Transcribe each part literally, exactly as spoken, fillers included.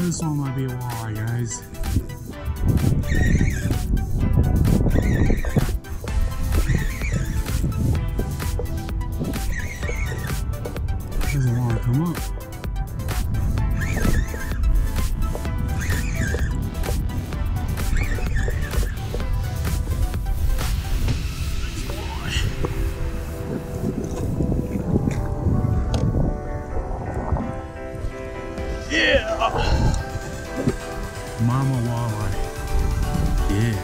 This one might be a walleye, guys. Doesn't want to come up. Mama walleye. Yeah.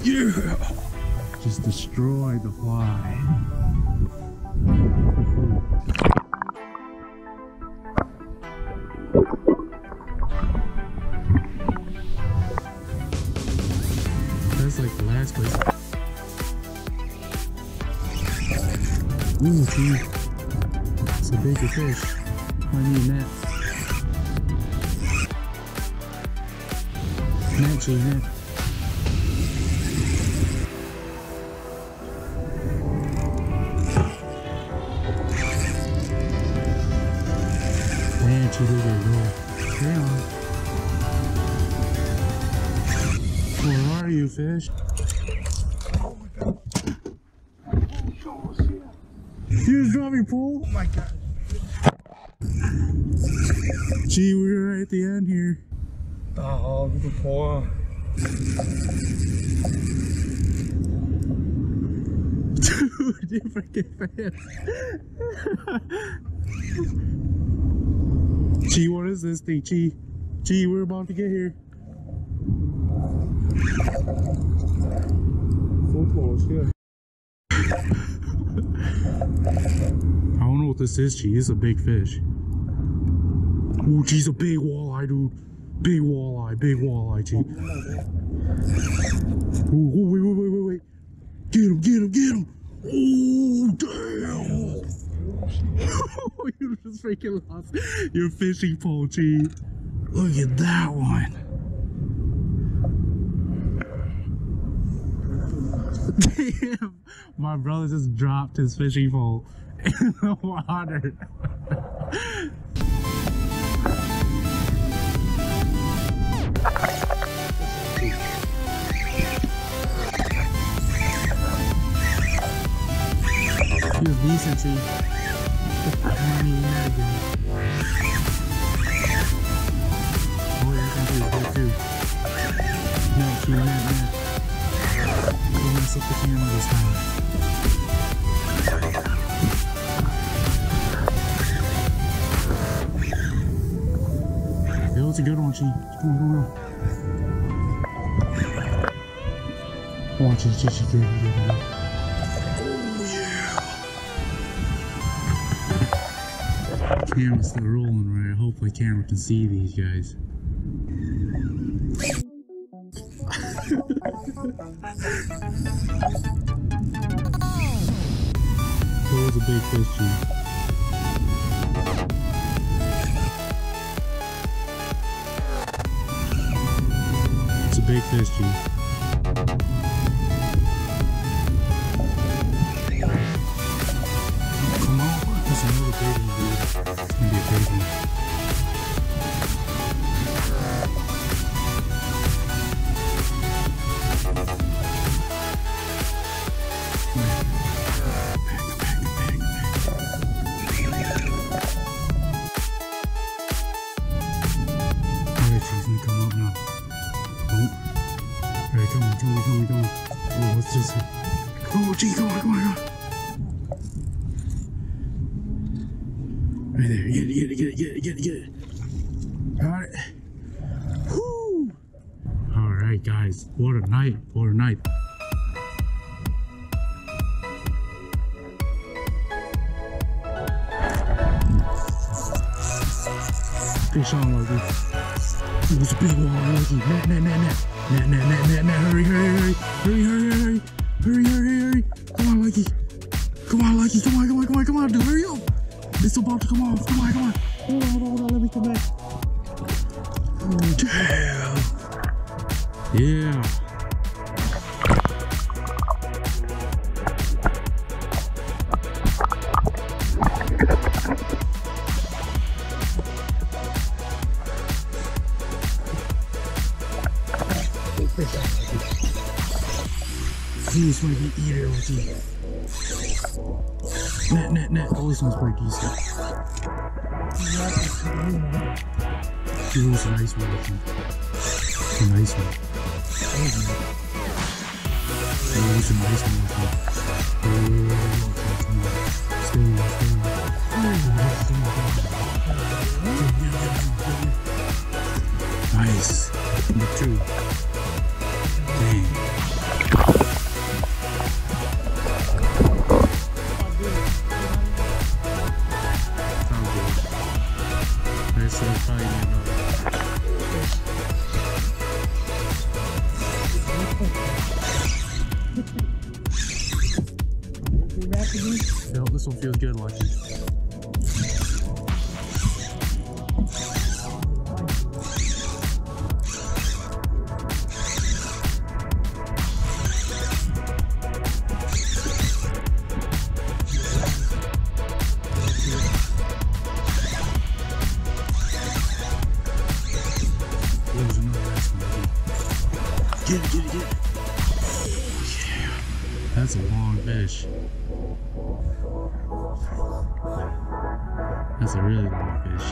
Yeah. Just destroy the fly. That's like the last place. Ooh, see, it's a bigger fish. I need that. Naturally, that. She did it, hang on. Where are you, fish? Oh my god. Oh, you just dropped your pole? Oh my god. Gee, we were right at the end here. Oh, the pole. Dude, you freaking fast. Chi, what is this thing? Chi, Chi, we're about to get here. So close, yeah. I don't know what this is, Chi. It's a big fish. Ooh, Chi's a big walleye, dude. Big walleye, big walleye, Chi. Ooh, ooh, wait, wait, wait, wait, wait. Get him, get him, get him. Oh, damn. You just freaking lost your fishing pole, Chi. Look at that one. Damn, my brother just dropped his fishing pole in the water. He was decent, Chi. Up the camera this time. Yo, it's a good one, Chi. Come on, come on. Watch it, Chi, Chi, get it, get it. Oh, yeah. Camera's still rolling, right? Hopefully, camera can see these guys. That was a big fish, Chi. It's a big fish, Chi. Come on, that's another big one, dude. It's gonna be a big one. Come on, come on, come on. Oh, what's this? Oh, Chi, come on, come on, come on. Right there, get it, get it, get it, get it, get it. Got it. Woo! Alright, guys, what a night, what a night. fish on like this. It was a big walleye, wasn't it? Nah, nah, nah, nah, nah, nah, nah, nah, nah, hurry, hurry, hurry, hurry, hurry, hurry, hurry, hurry, hurry. Come on, Lucky. Come on, Lucky. Come on, come on, come on, come on, dude. Hurry up. It's about to come off. Come on, come on. Hold on, hold on, hold on. Let me come back. Oh, damn. Yeah. This might be either with you. Nah, nah, nah. Oh, this one's pretty decent. Dude, it's a nice one. It's a nice one. Oh, it's a nice one. Oh, stay on, stay on. Oh, nice. Me too. Dang. No, this one feels good, Lucky. There's another nice one. Get it, get it, get it. Yeah. That's a long fish. That's a really long fish.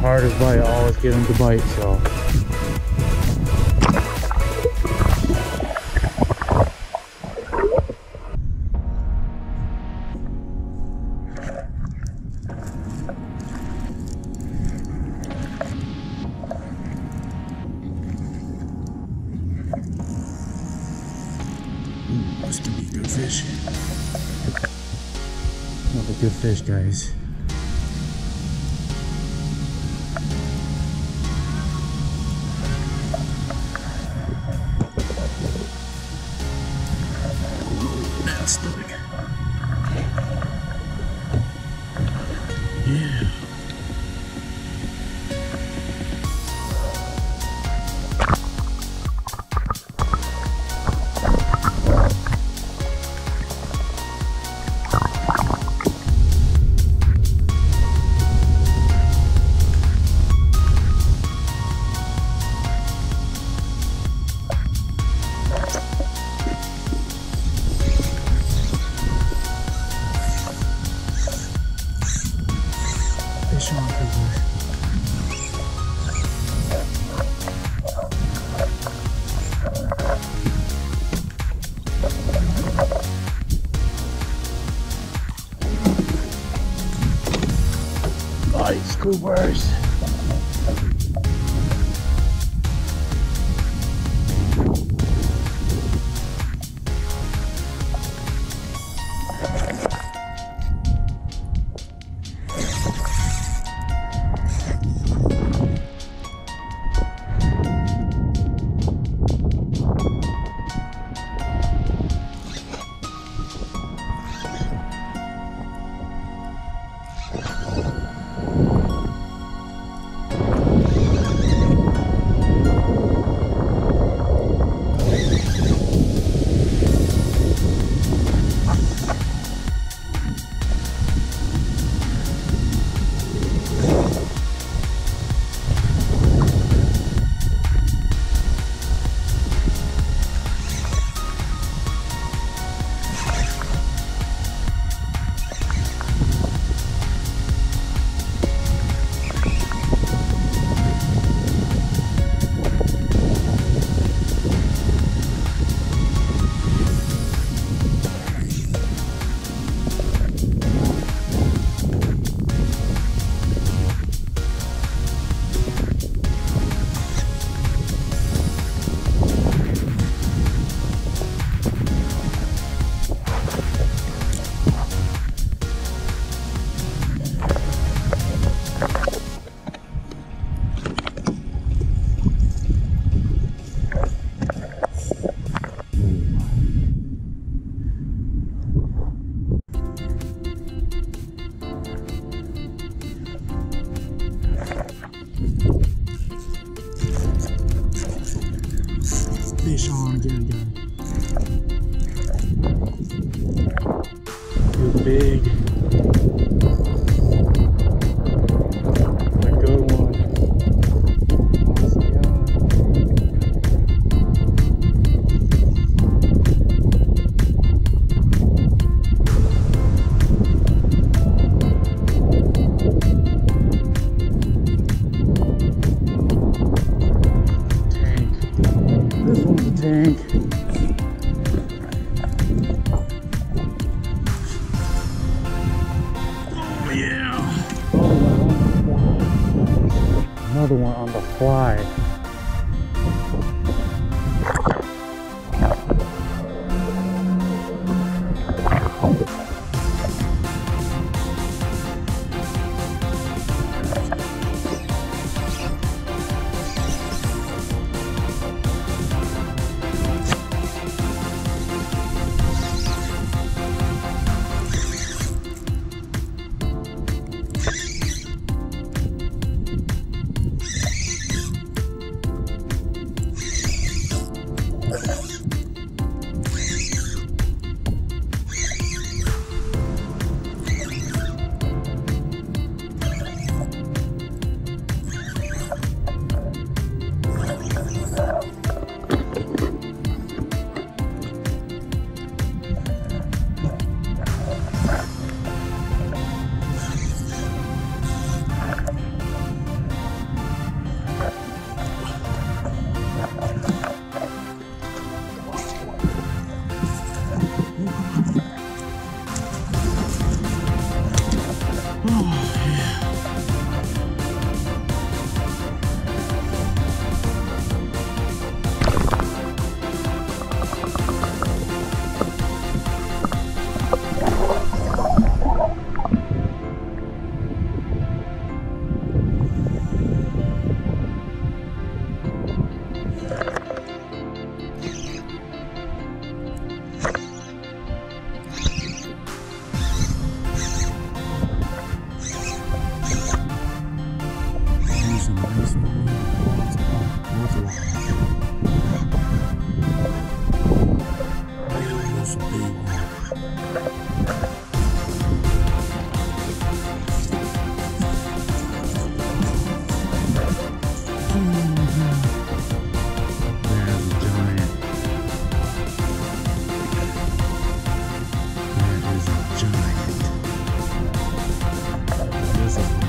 Hardest bite, I always get him to bite, so. Ooh, this could be a good fish. Another good fish, guys. Yeah. Nice, Coopers. another one on the fly.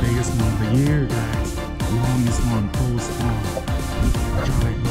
Biggest one of the year, guys. Longest one, full spawn. Giant.